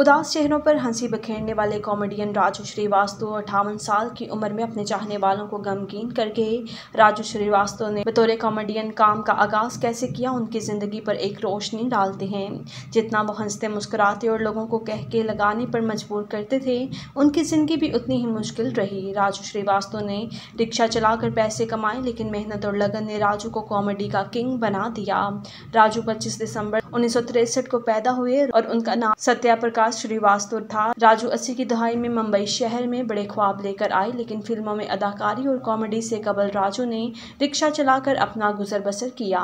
उदास चेहरों पर हंसी बिखेरने वाले कॉमेडियन राजू श्रीवास्तव 58 साल की उम्र में अपने चाहने वालों को गमगीन करके राजू श्रीवास्तव ने बतौर कॉमेडियन काम का आगाज कैसे किया, उनकी ज़िंदगी पर एक रोशनी डालते हैं। जितना वो हंसते मुस्कुराते और लोगों को कहके लगाने पर मजबूर करते थे, उनकी ज़िंदगी भी उतनी ही मुश्किल रही। राजू श्रीवास्तव ने रिक्शा चलाकर पैसे कमाए, लेकिन मेहनत और लगन ने राजू को कॉमेडी का किंग बना दिया। राजू 25 दिसंबर 1963 को पैदा हुए और उनका नाम सत्या प्रकाश श्रीवास्तव था। राजू 80 की दहाई में मुंबई शहर में बड़े ख्वाब लेकर आए, लेकिन फिल्मों में अदाकारी और कॉमेडी से कबल राजू ने रिक्शा चलाकर अपना गुजर बसर किया।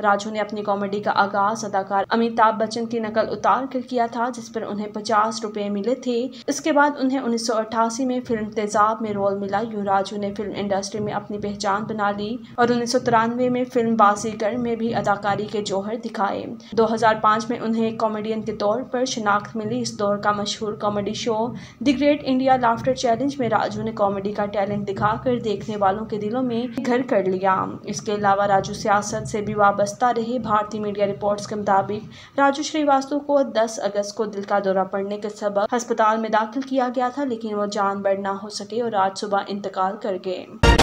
राजू ने अपनी कॉमेडी का आगाज अदाकार अमिताभ बच्चन की नकल उतार कर किया था, जिस पर उन्हें 50 रुपये मिले थे। इसके बाद उन्हें 1988 में फिल्म तेजाब में रोल मिला। यूं राजू ने फिल्म इंडस्ट्री में अपनी पहचान बना ली और 1993 में फिल्म बाजीगढ़ में भी अदाकारी के जौहर दिखाए। 2005 में उन्हें कॉमेडियन के तौर पर शिनाख्त मिली। इस दौर का मशहूर comedy show the great India laughter challenge में राजू ने कॉमेडी का टैलेंट दिखाकर देखने वालों के दिलों में घर कर लिया। इसके अलावा राजू सियासत से भी वाबस्ता रहे। भारतीय मीडिया रिपोर्ट्स के मुताबिक राजू श्रीवास्तव को 10 अगस्त को दिल का दौरा पड़ने के सबब अस्पताल में दाखिल किया गया था, लेकिन वो जानबर ना हो सके और आज सुबह इंतकाल कर गए।